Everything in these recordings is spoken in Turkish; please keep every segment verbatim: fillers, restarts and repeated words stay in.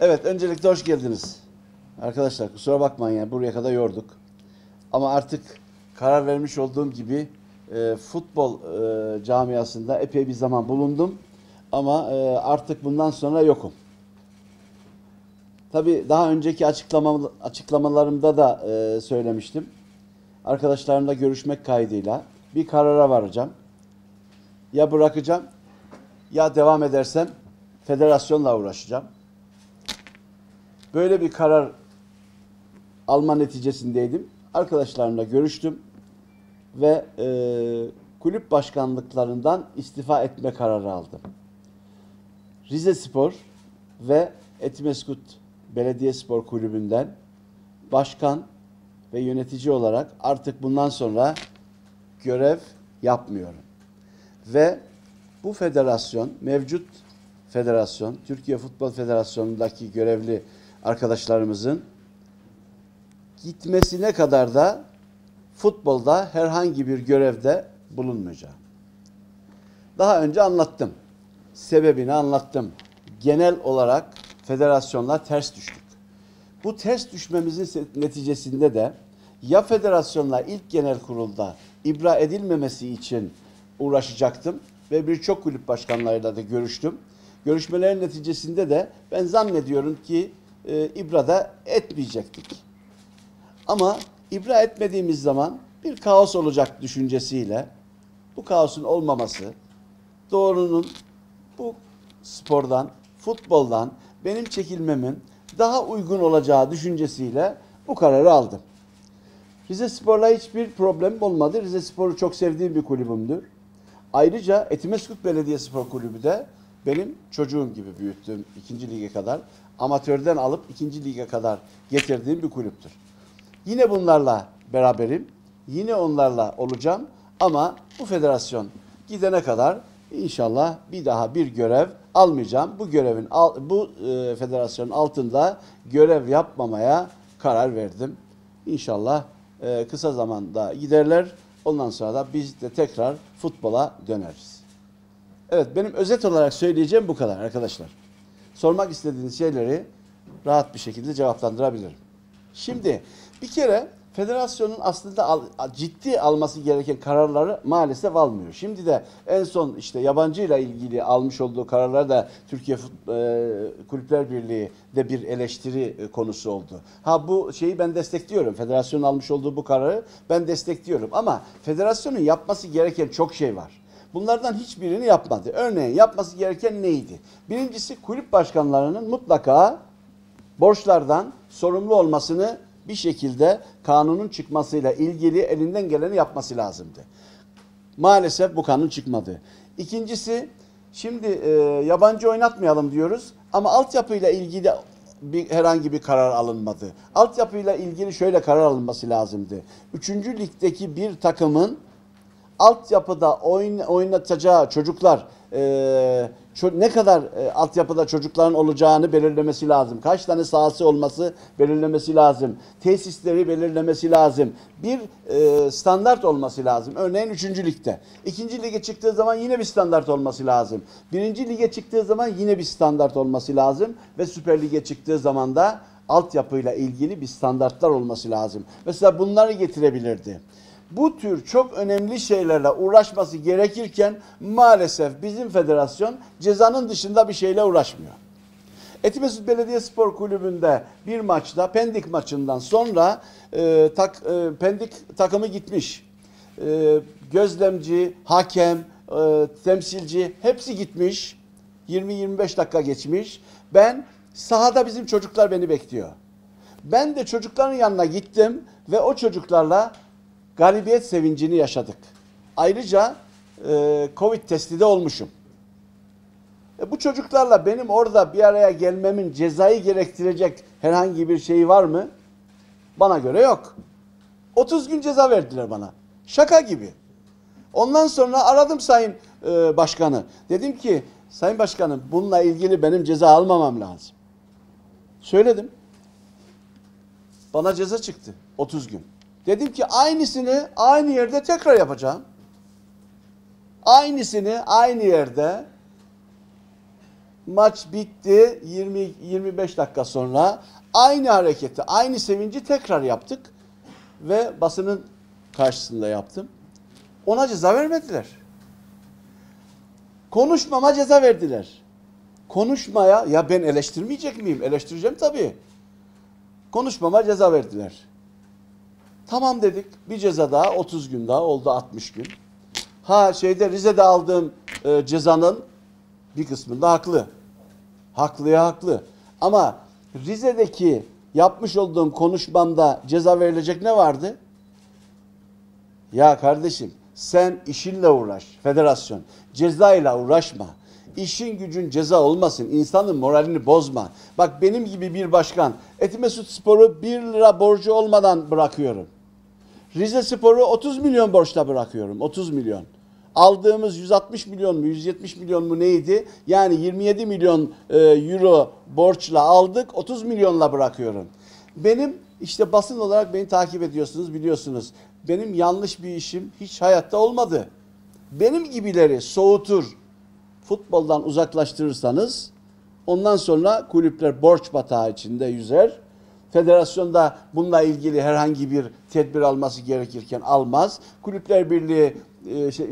Evet, öncelikle hoş geldiniz. Arkadaşlar kusura bakmayın, yani buraya kadar yorduk. Ama artık karar vermiş olduğum gibi e, futbol e, camiasında epey bir zaman bulundum. Ama e, artık bundan sonra yokum. Tabii daha önceki açıklama, açıklamalarımda da e, söylemiştim. Arkadaşlarımla görüşmek kaydıyla bir karara varacağım. Ya bırakacağım, ya devam edersem federasyonla uğraşacağım. Böyle bir karar alma neticesindeydim. Arkadaşlarımla görüştüm ve e, kulüp başkanlıklarından istifa etme kararı aldım. Rizespor ve Etimesgut Belediyespor Kulübü'nden başkan ve yönetici olarak artık bundan sonra görev yapmıyorum. Ve bu federasyon, mevcut federasyon, Türkiye Futbol Federasyonu'ndaki görevli arkadaşlarımızın gitmesine kadar da futbolda herhangi bir görevde bulunmayacağım. Daha önce anlattım. Sebebini anlattım. Genel olarak federasyonla ters düştük. Bu ters düşmemizin neticesinde de ya federasyonla ilk genel kurulda ibra edilmemesi için uğraşacaktım ve birçok kulüp başkanlarıyla da görüştüm. Görüşmelerin neticesinde de ben zannediyorum ki e, ibra da etmeyecektik. Ama ibra etmediğimiz zaman bir kaos olacak düşüncesiyle bu kaosun olmaması, doğrunun bu spordan, futboldan benim çekilmemin daha uygun olacağı düşüncesiyle bu kararı aldım. Rizespor'la hiçbir problemim olmadı. Rizespor'u çok sevdiğim bir kulübümdü. Ayrıca Etimesgut Belediyespor Kulübü de benim çocuğum gibi büyüttüğüm, ikinci lige kadar, amatörden alıp ikinci lige kadar getirdiğim bir kulüptür. Yine bunlarla beraberim. Yine onlarla olacağım. Ama bu federasyon gidene kadar inşallah bir daha bir görev almayacağım. Bu görevin, bu federasyonun altında görev yapmamaya karar verdim. İnşallah kısa zamanda giderler. Ondan sonra da biz de tekrar futbola döneriz. Evet, benim özet olarak söyleyeceğim bu kadar arkadaşlar. Sormak istediğiniz şeyleri rahat bir şekilde cevaplandırabilirim. Şimdi bir kere federasyonun aslında al, ciddi alması gereken kararları maalesef almıyor. Şimdi de en son işte yabancıyla ilgili almış olduğu kararlar da Türkiye Futbol, e, Kulüpler Birliği de bir eleştiri e, konusu oldu. Ha, bu şeyi ben destekliyorum. Federasyonun almış olduğu bu kararı ben destekliyorum. Ama federasyonun yapması gereken çok şey var. Bunlardan hiçbirini yapmadı. Örneğin yapması gereken neydi? Birincisi, kulüp başkanlarının mutlaka borçlardan sorumlu olmasını bir şekilde kanunun çıkmasıyla ilgili elinden geleni yapması lazımdı. Maalesef bu kanun çıkmadı. İkincisi, şimdi e, yabancı oynatmayalım diyoruz ama altyapıyla ilgili bir, herhangi bir karar alınmadı. Altyapıyla ilgili şöyle karar alınması lazımdı. Üçüncü ligdeki bir takımın altyapıda oyn, oynatacağı çocuklar e, ne kadar e, altyapıda çocukların olacağını belirlemesi lazım. Kaç tane sahası olması belirlemesi lazım. Tesisleri belirlemesi lazım. Bir e, standart olması lazım. Örneğin üçüncü ligde. ikinci lige çıktığı zaman yine bir standart olması lazım. birinci lige çıktığı zaman yine bir standart olması lazım. Ve Süper Lig'e çıktığı zaman da altyapıyla ilgili bir standartlar olması lazım. Mesela bunları getirebilirdi. Bu tür çok önemli şeylerle uğraşması gerekirken maalesef bizim federasyon cezanın dışında bir şeyle uğraşmıyor. Etimesgut Belediyespor Kulübü'nde bir maçta, Pendik maçından sonra e, tak, e, Pendik takımı gitmiş. E, gözlemci, hakem, e, temsilci hepsi gitmiş. yirmi yirmi beş dakika geçmiş. Ben sahada, bizim çocuklar beni bekliyor. Ben de çocukların yanına gittim ve o çocuklarla galibiyet sevincini yaşadık. Ayrıca e, Covid testi de olmuşum. E, bu çocuklarla benim orada bir araya gelmemin cezayı gerektirecek herhangi bir şey var mı? Bana göre yok. otuz gün ceza verdiler bana. Şaka gibi. Ondan sonra aradım Sayın e, Başkanı. Dedim ki, Sayın Başkanım, bununla ilgili benim ceza almamam lazım. Söyledim. Bana ceza çıktı. otuz gün. Dedim ki aynısını aynı yerde tekrar yapacağım. Aynısını aynı yerde maç bitti yirmi yirmi beş dakika sonra aynı hareketi, aynı sevinci tekrar yaptık ve basının karşısında yaptım. Ona ceza vermediler. Konuşmama ceza verdiler. Konuşmaya, ya ben eleştirmeyecek miyim? Eleştireceğim tabii. Konuşmama ceza verdiler. Tamam dedik. Bir ceza daha, otuz gün daha oldu, altmış gün. Ha şeyde Rize'de aldığım e, cezanın bir kısmında haklı. Haklıya haklı. Ama Rize'deki yapmış olduğum konuşmamda ceza verilecek ne vardı? Ya kardeşim sen işinle uğraş federasyon. Cezayla uğraşma. İşin gücün ceza olmasın. İnsanın moralini bozma. Bak benim gibi bir başkan Etimesgut Spor'u bir lira borcu olmadan bırakıyorum. Rizespor'u otuz milyon borçla bırakıyorum. otuz milyon. Aldığımız yüz altmış milyon mu yüz yetmiş milyon mu neydi? Yani yirmi yedi milyon e, euro borçla aldık. otuz milyonla bırakıyorum. Benim işte basın olarak beni takip ediyorsunuz, biliyorsunuz. Benim yanlış bir işim hiç hayatta olmadı. Benim gibileri soğutur, futboldan uzaklaştırırsanız ondan sonra kulüpler borç batağı içinde yüzer. Federasyonda bununla ilgili herhangi bir tedbir alması gerekirken almaz. Kulüpler Birliği e, şey,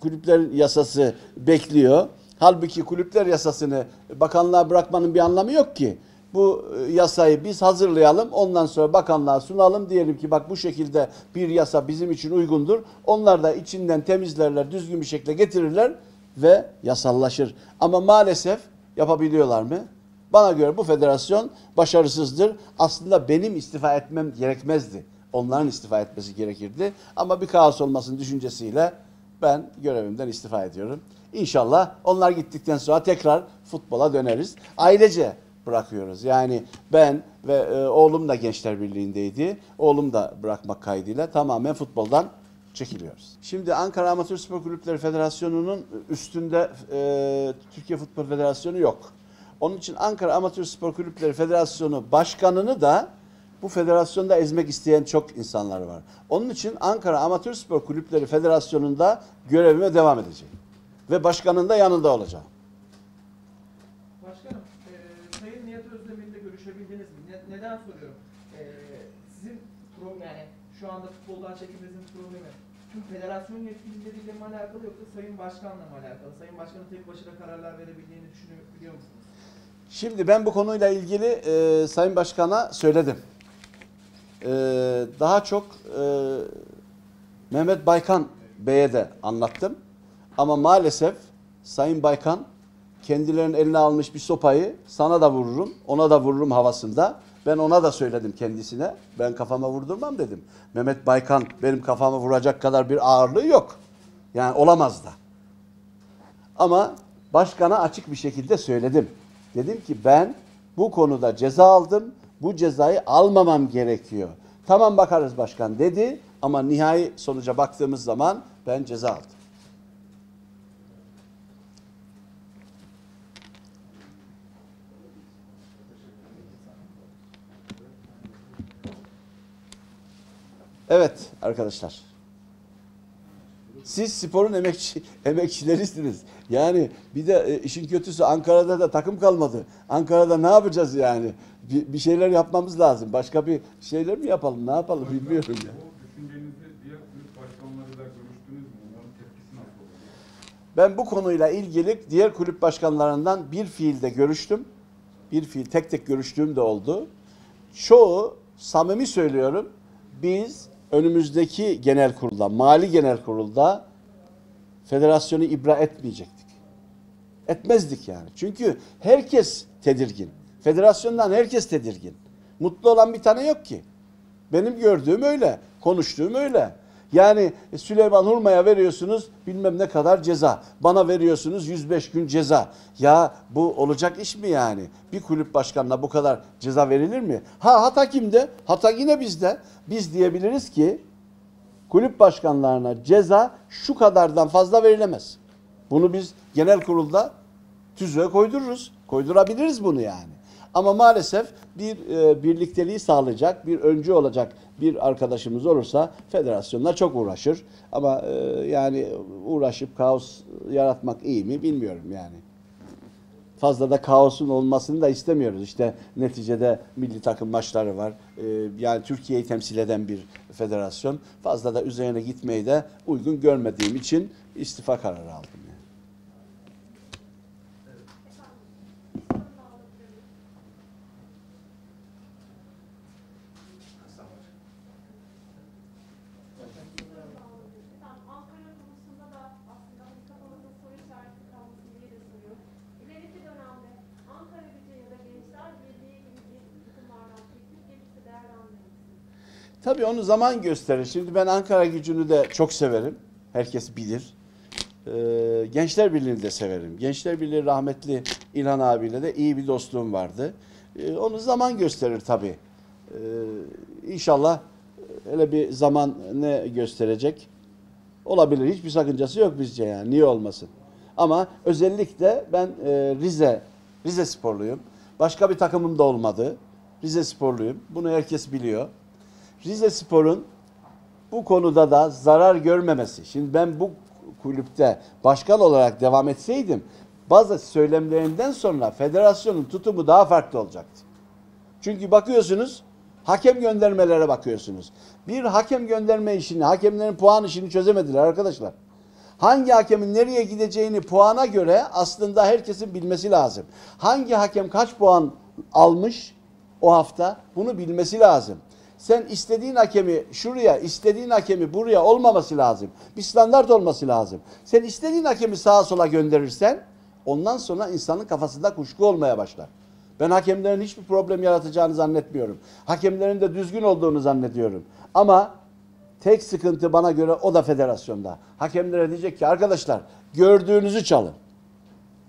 kulüpler yasası bekliyor. Halbuki kulüpler yasasını bakanlığa bırakmanın bir anlamı yok ki. Bu yasayı biz hazırlayalım, ondan sonra bakanlığa sunalım. Diyelim ki bak bu şekilde bir yasa bizim için uygundur. Onlar da içinden temizlerler, düzgün bir şekilde getirirler ve yasallaşır. Ama maalesef yapabiliyorlar mı? Bana göre bu federasyon başarısızdır. Aslında benim istifa etmem gerekmezdi. Onların istifa etmesi gerekirdi. Ama bir kaos olmasının düşüncesiyle ben görevimden istifa ediyorum. İnşallah onlar gittikten sonra tekrar futbola döneriz. Ailece bırakıyoruz. Yani ben ve e, oğlum da Gençlerbirliği'ndeydi. Oğlum da bırakmak kaydıyla tamamen futboldan çekiliyoruz. Şimdi Ankara Amatör Spor Kulüpleri Federasyonu'nun üstünde e, Türkiye Futbol Federasyonu yok. Onun için Ankara Amatör Spor Kulüpleri Federasyonu başkanını da bu federasyonda ezmek isteyen çok insanlar var. Onun için Ankara Amatör Spor Kulüpleri Federasyonu'nda görevime devam edeceğim. Ve başkanın da yanında olacağım. Başkanım, e, Sayın Nihat Özdemir'le görüşebildiniz mi? Ne, neden soruyorum? E, sizin problem, yani şu anda futboldan çekilmemizin problemi tüm federasyon yetkilileriyle mi alakalı yoksa Sayın Başkan'la mı alakalı? Sayın Başkan'ın tek başına kararlar verebildiğini düşünüyor musunuz? Şimdi ben bu konuyla ilgili e, Sayın Başkan'a söyledim. E, daha çok e, Mehmet Baykan Bey'e de anlattım. Ama maalesef Sayın Baykan kendilerinin eline almış bir sopayı sana da vururum, ona da vururum havasında. Ben ona da söyledim kendisine. Ben kafama vurdurmam dedim. Mehmet Baykan benim kafama vuracak kadar bir ağırlığı yok. Yani olamaz da. Ama başkana açık bir şekilde söyledim. Dedim ki ben bu konuda ceza aldım. Bu cezayı almamam gerekiyor. Tamam bakarız başkan dedi ama nihai sonuca baktığımız zaman ben ceza aldım. Evet arkadaşlar. Siz sporun emekçi, emekçilerisiniz. Yani bir de e, işin kötüsü Ankara'da da takım kalmadı. Ankara'da ne yapacağız yani? Bir, bir şeyler yapmamız lazım. Başka bir şeyler mi yapalım? Ne yapalım başka, bilmiyorum ya. O düşüncenizi diğer kulüp başkanlarıyla görüştünüz mü? Onların tepkisi nasıl oldu? Ben bu konuyla ilgili diğer kulüp başkanlarından bir fiilde görüştüm. Bir fiil tek tek görüştüğüm de oldu. Çoğu samimi söylüyorum. Biz önümüzdeki genel kurulda, mali genel kurulda federasyonu ibra etmeyecektik. Etmezdik yani. Çünkü herkes tedirgin. Federasyondan herkes tedirgin. Mutlu olan bir tane yok ki. Benim gördüğüm öyle. Konuştuğum öyle. Yani Süleyman Hurma'ya veriyorsunuz bilmem ne kadar ceza. Bana veriyorsunuz yüz beş gün ceza. Ya bu olacak iş mi yani? Bir kulüp başkanına bu kadar ceza verilir mi? Ha hata kimde? Hata yine bizde. Biz diyebiliriz ki kulüp başkanlarına ceza şu kadardan fazla verilemez. Bunu biz genel kurulda tüzüğe koydururuz. Koydurabiliriz bunu yani. Ama maalesef bir e, birlikteliği sağlayacak, bir öncü olacak bir arkadaşımız olursa federasyonlar çok uğraşır. Ama e, yani uğraşıp kaos yaratmak iyi mi bilmiyorum yani. fazla da kaosun olmasını da istemiyoruz. İşte neticede milli takım maçları var. Ee, yani Türkiye'yi temsil eden bir federasyon. Fazla da üzerine gitmeyi de uygun görmediğim için istifa kararı aldım. Yani. Tabii onu zaman gösterir. Şimdi ben Ankara Gücü'nü de çok severim. Herkes bilir. Ee, Gençlerbirliği'ni de severim. Gençlerbirliği rahmetli İlhan abiyle de iyi bir dostluğum vardı. Ee, onu zaman gösterir tabii. Ee, inşallah öyle bir zaman ne gösterecek? Olabilir. Hiçbir sakıncası yok bizce yani. Niye olmasın? Ama özellikle ben e, Rize, Rize sporluyum. Başka bir takımım da olmadı. Rize sporluyum. Bunu herkes biliyor. Rizespor'un bu konuda da zarar görmemesi. Şimdi ben bu kulüpte başkan olarak devam etseydim bazı söylemlerinden sonra federasyonun tutumu daha farklı olacaktı. Çünkü bakıyorsunuz hakem göndermelere bakıyorsunuz. Bir hakem gönderme işini, hakemlerin puan işini çözemediler arkadaşlar. Hangi hakemin nereye gideceğini puana göre aslında herkesin bilmesi lazım. Hangi hakem kaç puan almış o hafta bunu bilmesi lazım. Sen istediğin hakemi şuraya, istediğin hakemi buraya olmaması lazım. Bir standart olması lazım. Sen istediğin hakemi sağa sola gönderirsen ondan sonra insanın kafasında kuşku olmaya başlar. Ben hakemlerin hiçbir problem yaratacağını zannetmiyorum. Hakemlerin de düzgün olduğunu zannediyorum. Ama tek sıkıntı bana göre o da federasyonda. Hakemlere diyecek ki arkadaşlar gördüğünüzü çalın.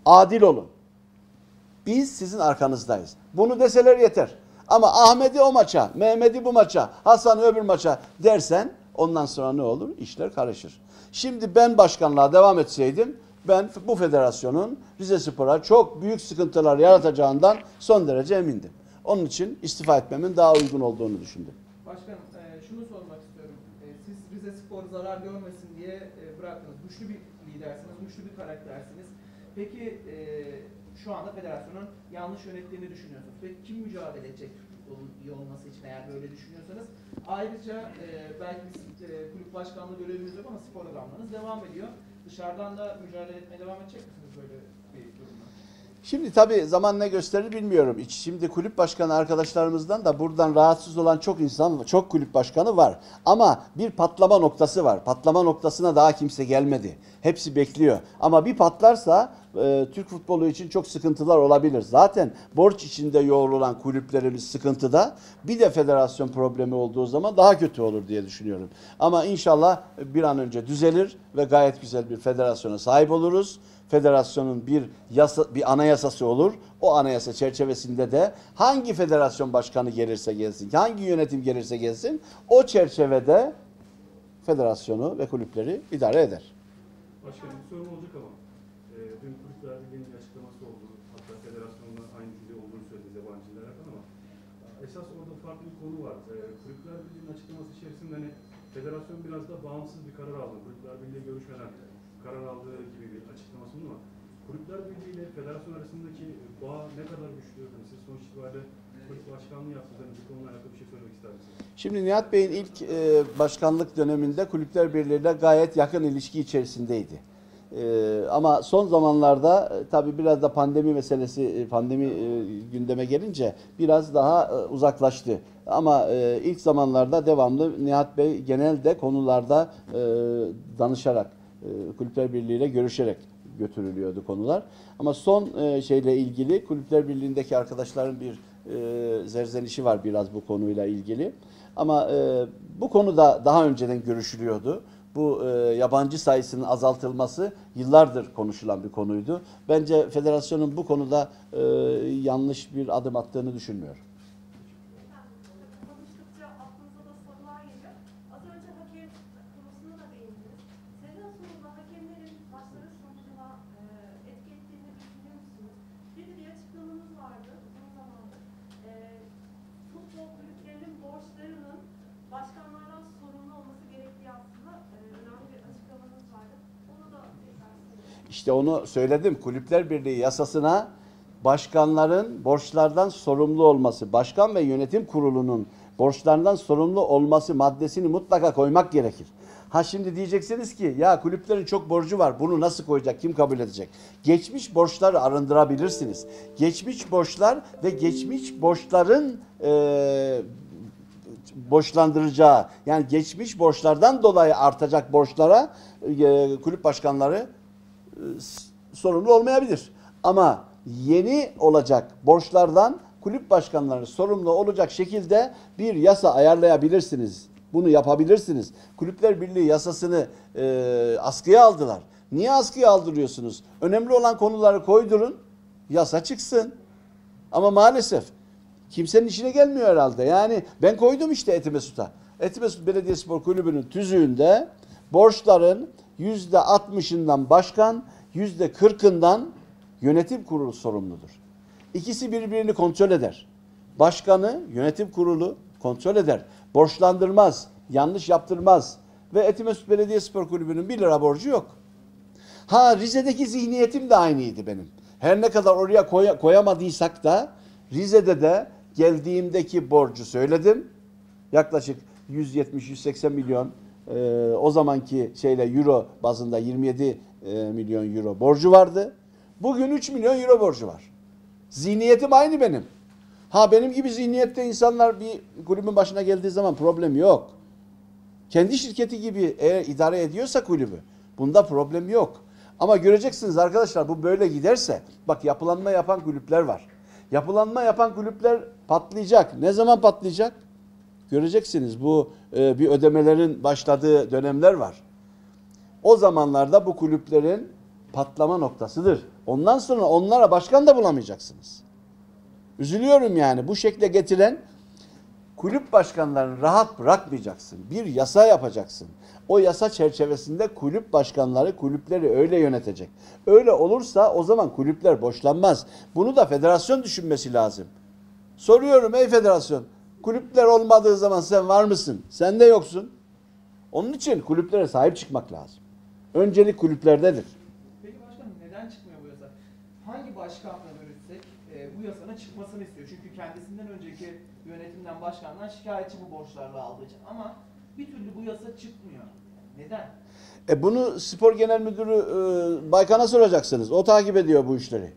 Adil olun. Biz sizin arkanızdayız. Bunu deseler yeter. Ama Ahmet'i o maça, Mehmet'i bu maça, Hasan'ı öbür maça dersen ondan sonra ne olur? İşler karışır. Şimdi ben başkanlığa devam etseydim ben bu federasyonun Rizespor'a çok büyük sıkıntılar yaratacağından son derece emindim. Onun için istifa etmemin daha uygun olduğunu düşündüm. Başkanım şunu sormak istiyorum. Siz Rizespor zarar görmesin diye bıraktınız. Güçlü bir lidersiniz, güçlü bir karaktersiniz. Peki şu anda federasyonun yanlış yönettiğini düşünüyorsunuz. Peki kim mücadele edecek iyi olması için eğer böyle düşünüyorsanız? Ayrıca e, belki biz, e, kulüp başkanlığı görevimiz yok ama spor adamlarınız devam ediyor. Dışarıdan da mücadele etmeye devam edecek misiniz böyle bir durumda? Şimdi tabii zaman ne gösterir bilmiyorum. Şimdi kulüp başkanı arkadaşlarımızdan da buradan rahatsız olan çok insan, çok kulüp başkanı var. Ama bir patlama noktası var. Patlama noktasına daha kimse gelmedi. Hepsi bekliyor. Ama bir patlarsa e, Türk futbolu için çok sıkıntılar olabilir. Zaten borç içinde yoğrulan kulüplerimiz sıkıntıda. Bir de federasyon problemi olduğu zaman daha kötü olur diye düşünüyorum. Ama inşallah bir an önce düzelir ve gayet güzel bir federasyona sahip oluruz. Federasyonun bir yasa, bir anayasası olur. O anayasa çerçevesinde de hangi federasyon başkanı gelirse gelsin, hangi yönetim gelirse gelsin o çerçevede federasyonu ve kulüpleri idare eder. Başkanım bir sorum olacak ama e, dün kulüpler birliğinin açıklaması oldu. Hatta federasyonla aynı dilde olduğunu söyledi yabancılara ama esas orada farklı bir konu var. E, kulüpler birliğinin açıklaması içerisinde hani federasyon biraz da bağımsız bir karar aldı. Kulüpler birliği görüşmeden karar aldığı gibi bir açıklaması var. Kulüpler Birliği ile federasyon arasındaki bağ ne kadar güçlü? Siz sonuç itibariyle kulüp başkanlığı yaptığınız bu konuyla alakalı bir şey söylemek ister misiniz? Şimdi Nihat Bey'in ilk e, başkanlık döneminde Kulüpler Birliği ile gayet yakın ilişki içerisindeydi. E, ama son zamanlarda e, tabii biraz da pandemi meselesi, pandemi e, gündeme gelince biraz daha e, uzaklaştı. Ama e, ilk zamanlarda devamlı Nihat Bey genelde konularda e, danışarak, Kulüpler Birliği ile görüşerek götürülüyordu konular. Ama son şeyle ilgili Kulüpler Birliği'ndeki arkadaşların bir zerzenişi var biraz bu konuyla ilgili. Ama bu konuda daha önceden görüşülüyordu. Bu yabancı sayısının azaltılması yıllardır konuşulan bir konuydu. Bence federasyonun bu konuda yanlış bir adım attığını düşünmüyorum. İşte onu söyledim. Kulüpler Birliği yasasına başkanların borçlardan sorumlu olması, başkan ve yönetim kurulunun borçlardan sorumlu olması maddesini mutlaka koymak gerekir. Ha şimdi diyeceksiniz ki ya kulüplerin çok borcu var, bunu nasıl koyacak, kim kabul edecek? Geçmiş borçları arındırabilirsiniz. Geçmiş borçlar ve geçmiş borçların e, borçlandıracağı, yani geçmiş borçlardan dolayı artacak borçlara e, kulüp başkanları e, sorumlu olmayabilir. Ama yeni olacak borçlardan kulüp başkanları sorumlu olacak şekilde bir yasa ayarlayabilirsiniz. Bunu yapabilirsiniz. Kulüpler Birliği yasasını e, askıya aldılar. Niye askıya aldırıyorsunuz? Önemli olan konuları koydurun, yasa çıksın. Ama maalesef kimsenin işine gelmiyor herhalde. Yani ben koydum işte Etimesgut'a. Etimesgut Belediyespor Kulübü'nün tüzüğünde borçların yüzde altmışından başkan, yüzde kırkından yönetim kurulu sorumludur. İkisi birbirini kontrol eder. Başkanı yönetim kurulu kontrol eder. Borçlandırmaz, yanlış yaptırmaz. Ve Etimesgut Belediyespor Kulübü'nün bir lira borcu yok. Ha Rize'deki zihniyetim de aynıydı benim. Her ne kadar oraya koy koyamadıysak da Rize'de de geldiğimdeki borcu söyledim. Yaklaşık yüz yetmiş yüz seksen milyon e, o zamanki şeyle euro bazında yirmi yedi milyon euro borcu vardı. Bugün üç milyon euro borcu var. Zihniyetim aynı benim. Ha benim gibi zihniyette insanlar bir kulübün başına geldiği zaman problem yok. Kendi şirketi gibi eğer idare ediyorsa kulübü, bunda problem yok. Ama göreceksiniz arkadaşlar, bu böyle giderse bak yapılanma yapan kulüpler var. Yapılanma yapan kulüpler patlayacak. Ne zaman patlayacak? Göreceksiniz, bu e, bir ödemelerin başladığı dönemler var. O zamanlarda bu kulüplerin patlama noktasıdır. Ondan sonra onlara başkan da bulamayacaksınız. Üzülüyorum yani, bu şekle getiren kulüp başkanlarını rahat bırakmayacaksın. Bir yasa yapacaksın. O yasa çerçevesinde kulüp başkanları kulüpleri öyle yönetecek. Öyle olursa o zaman kulüpler boşlanmaz. Bunu da federasyon düşünmesi lazım. Soruyorum, ey federasyon, kulüpler olmadığı zaman sen var mısın? Sen de yoksun. Onun için kulüplere sahip çıkmak lazım. Öncelik kulüplerdedir. Peki başkanım, neden çıkmıyor bu yasa? Hangi başkanla görüşsek bu yasanın çıkmasını istiyor? Çünkü kendisinden önceki yönetimden, başkandan şikayetçi bu borçlarla aldığı için. Ama bir türlü bu yasa çıkmıyor. Neden? E bunu Spor Genel Müdürü e, Baykan'a soracaksınız. O takip ediyor bu işleri.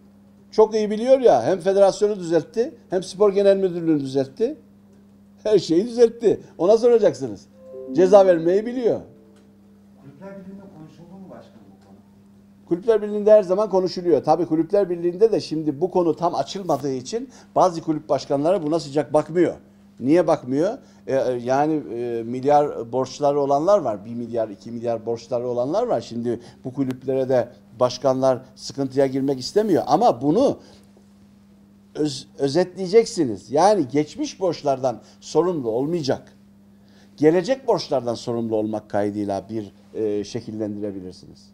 Çok iyi biliyor ya, hem federasyonu düzeltti, hem Spor Genel Müdürlüğünü düzeltti. Her şeyi düzeltti. Ona soracaksınız. Ceza vermeyi biliyor. Kulüpler Birliği'nde konuşuldu mu başkanım bu konu? Kulüpler Birliği'nde her zaman konuşuluyor. Tabii Kulüpler Birliği'nde de şimdi bu konu tam açılmadığı için bazı kulüp başkanları buna sıcak bakmıyor. Niye bakmıyor? Ee, yani e, milyar borçları olanlar var. bir milyar, iki milyar borçları olanlar var. Şimdi bu kulüplere de başkanlar sıkıntıya girmek istemiyor. Ama bunu öz, özetleyeceksiniz. Yani geçmiş borçlardan sorumlu olmayacak. Gelecek borçlardan sorumlu olmak kaydıyla bir e, şekillendirebilirsiniz.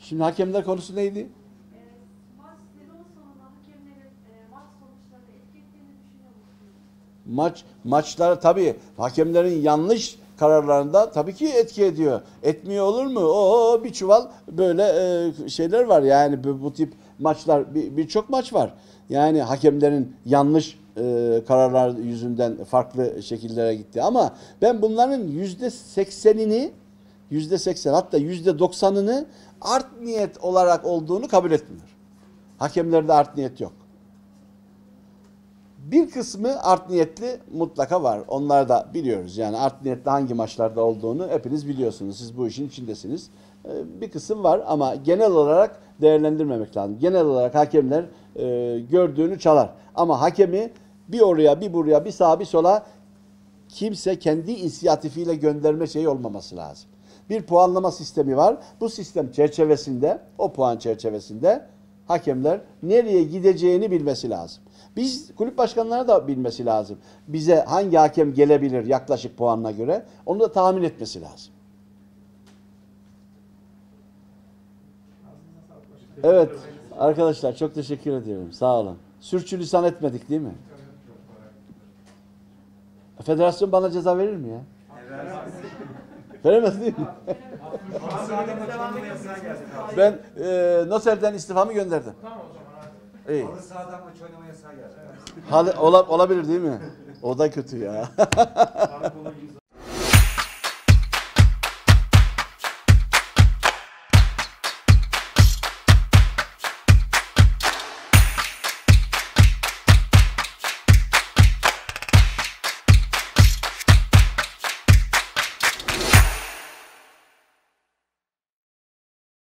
Şimdi hakemler konusu neydi? Maç, maçlara tabii hakemlerin yanlış kararlarında tabii ki etki ediyor. Etmiyor olur mu? Oo, bir çuval böyle e, şeyler var. Yani bu, bu tip maçlar, birçok bir maç var. Yani hakemlerin yanlış e, kararlar yüzünden farklı şekillere gitti. Ama ben bunların yüzde seksenini, yüzde seksen hatta yüzde doksanını art niyet olarak olduğunu kabul etmiyorum. Hakemlerde art niyet yok. Bir kısmı art niyetli mutlaka var. Onları da biliyoruz. Yani art niyetli hangi maçlarda olduğunu hepiniz biliyorsunuz. Siz bu işin içindesiniz. Bir kısım var ama genel olarak değerlendirmemek lazım. Genel olarak hakemler gördüğünü çalar. Ama hakemi bir oraya, bir buraya, bir sağa, bir sola kimse kendi inisiyatifiyle gönderme şeyi olmaması lazım. Bir puanlama sistemi var. Bu sistem çerçevesinde, o puan çerçevesinde hakemler nereye gideceğini bilmesi lazım. Biz kulüp başkanları da bilmesi lazım. Bize hangi hakem gelebilir yaklaşık puanına göre, onu da tahmin etmesi lazım. Evet arkadaşlar, çok teşekkür ediyorum. Sağ olun. Sürçülisan etmedik değil mi? Federasyon bana ceza verir mi ya? Evet. Veremez değil mi? Ben e, Noser'den istifamı gönderdim. Tamam o zaman abi. İyi. Halı sahadan maç oynama yasağı geldi. Olabilir değil mi? O da kötü ya.